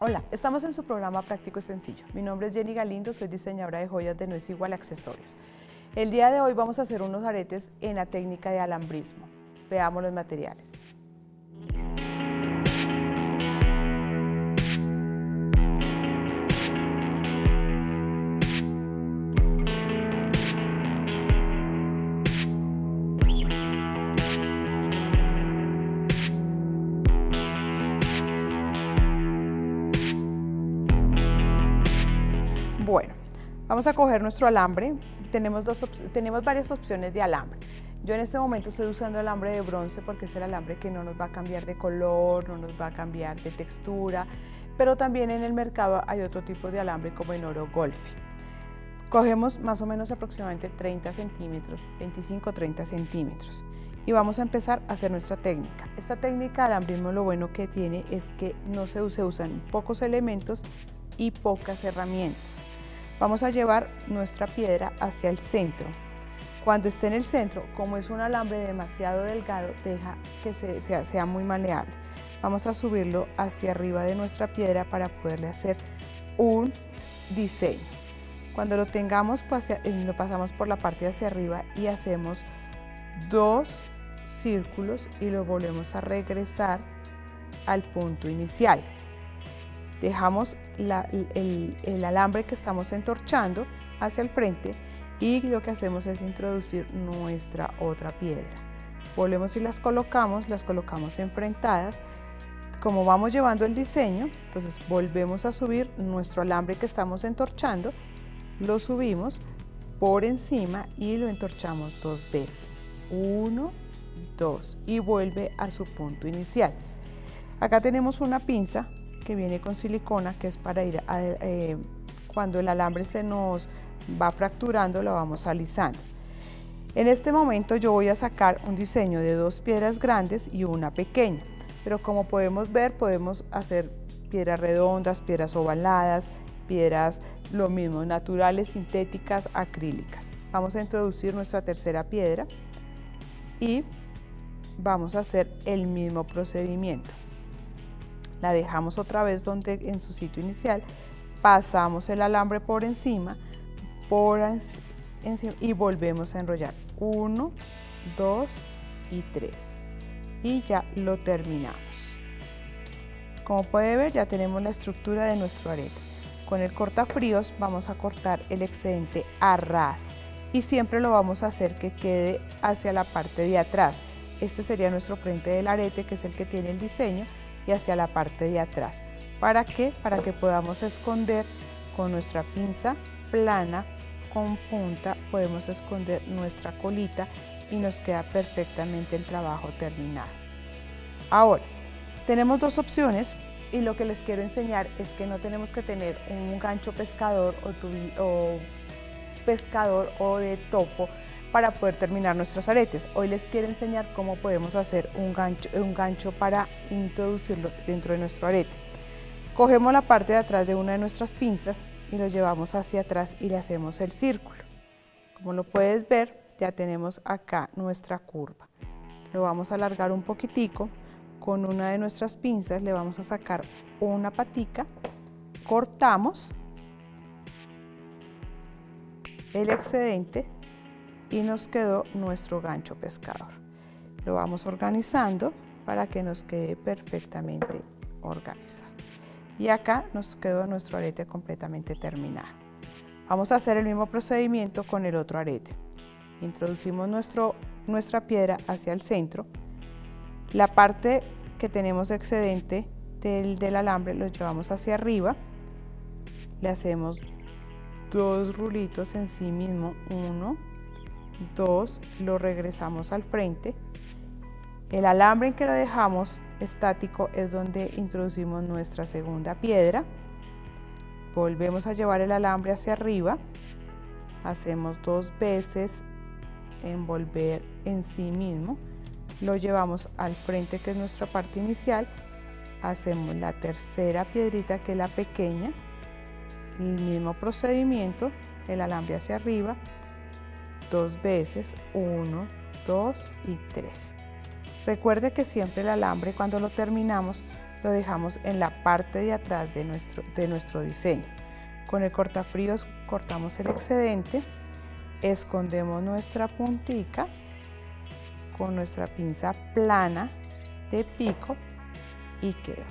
Hola, estamos en su programa Práctico y Sencillo. Mi nombre es Jenny Galindo, soy diseñadora de joyas de No es Igual Accesorios. El día de hoy vamos a hacer unos aretes en la técnica de alambrismo. Veamos los materiales. Bueno, vamos a coger nuestro alambre. Tenemos varias opciones de alambre. Yo en este momento estoy usando alambre de bronce porque es el alambre que no nos va a cambiar de color, no nos va a cambiar de textura, pero también en el mercado hay otro tipo de alambre como en oro golfi. Cogemos más o menos aproximadamente 30 centímetros, 25-30 centímetros, y vamos a empezar a hacer nuestra técnica. Esta técnica de alambrismo, lo bueno que tiene es que no se usan pocos elementos y pocas herramientas. Vamos a llevar nuestra piedra hacia el centro. Cuando esté en el centro, como es un alambre demasiado delgado, deja que sea muy maleable. Vamos a subirlo hacia arriba de nuestra piedra para poderle hacer un diseño. Cuando lo tengamos, lo pasamos por la parte de hacia arriba y hacemos dos círculos y lo volvemos a regresar al punto inicial. Dejamos el alambre que estamos entorchando hacia el frente y lo que hacemos es introducir nuestra otra piedra. Volvemos y las colocamos enfrentadas. Como vamos llevando el diseño, entonces volvemos a subir nuestro alambre que estamos entorchando, lo subimos por encima y lo entorchamos dos veces. Uno, dos, y vuelve a su punto inicial. Acá tenemos una pinza que viene con silicona, que es para ir cuando el alambre se nos va fracturando, lo vamos alisando. En este momento yo voy a sacar un diseño de dos piedras grandes y una pequeña, pero como podemos ver, podemos hacer piedras redondas, piedras ovaladas, piedras lo mismo, naturales, sintéticas, acrílicas. Vamos a introducir nuestra tercera piedra y vamos a hacer el mismo procedimiento. La dejamos otra vez en su sitio inicial, pasamos el alambre por encima y volvemos a enrollar. 1, 2 y 3. Y ya lo terminamos. Como puede ver, ya tenemos la estructura de nuestro arete. Con el cortafríos vamos a cortar el excedente a ras y siempre lo vamos a hacer que quede hacia la parte de atrás. Este sería nuestro frente del arete, que es el que tiene el diseño, y hacia la parte de atrás. ¿Para qué? Para que podamos esconder con nuestra pinza plana con punta, podemos esconder nuestra colita y nos queda perfectamente el trabajo terminado. Ahora, tenemos dos opciones y lo que les quiero enseñar es que no tenemos que tener un gancho pescador o de topo para poder terminar nuestros aretes. Hoy les quiero enseñar cómo podemos hacer un gancho para introducirlo dentro de nuestro arete. Cogemos la parte de atrás de una de nuestras pinzas y lo llevamos hacia atrás y le hacemos el círculo. Como lo puedes ver, ya tenemos acá nuestra curva. Lo vamos a alargar un poquitico. Con una de nuestras pinzas le vamos a sacar una patica, cortamos el excedente y nos quedó nuestro gancho pescador. Lo vamos organizando para que nos quede perfectamente organizado. Y acá nos quedó nuestro arete completamente terminado. Vamos a hacer el mismo procedimiento con el otro arete. Introducimos nuestra piedra hacia el centro. La parte que tenemos de excedente del alambre lo llevamos hacia arriba. Le hacemos dos rulitos en sí mismo, uno, dos, lo regresamos al frente. El alambre en que lo dejamos estático es donde introducimos nuestra segunda piedra. Volvemos a llevar el alambre hacia arriba, hacemos dos veces envolver en sí mismo, lo llevamos al frente, que es nuestra parte inicial, hacemos la tercera piedrita, que es la pequeña, el mismo procedimiento, el alambre hacia arriba, dos veces, 1, 2 y 3. Recuerde que siempre el alambre, cuando lo terminamos, lo dejamos en la parte de atrás de nuestro diseño. Con el cortafríos cortamos el excedente, escondemos nuestra puntica con nuestra pinza plana de pico y quedó.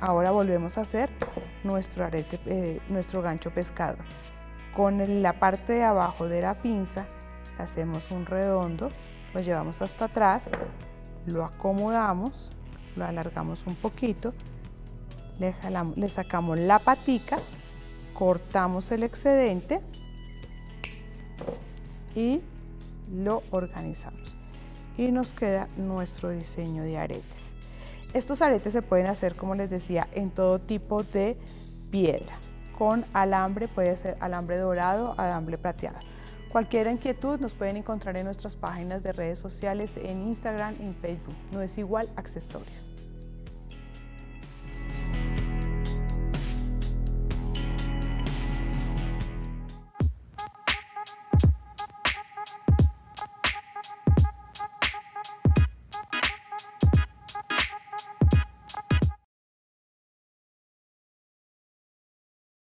Ahora volvemos a hacer nuestro arete, nuestro gancho pescador. Con la parte de abajo de la pinza hacemos un redondo, lo llevamos hasta atrás, lo acomodamos, lo alargamos un poquito, le sacamos la patica, cortamos el excedente y lo organizamos. Y nos queda nuestro diseño de aretes. Estos aretes se pueden hacer, como les decía, en todo tipo de piedra. Con alambre, puede ser alambre dorado, alambre plateado. Cualquier inquietud nos pueden encontrar en nuestras páginas de redes sociales, en Instagram, en Facebook. No es igual accesorios.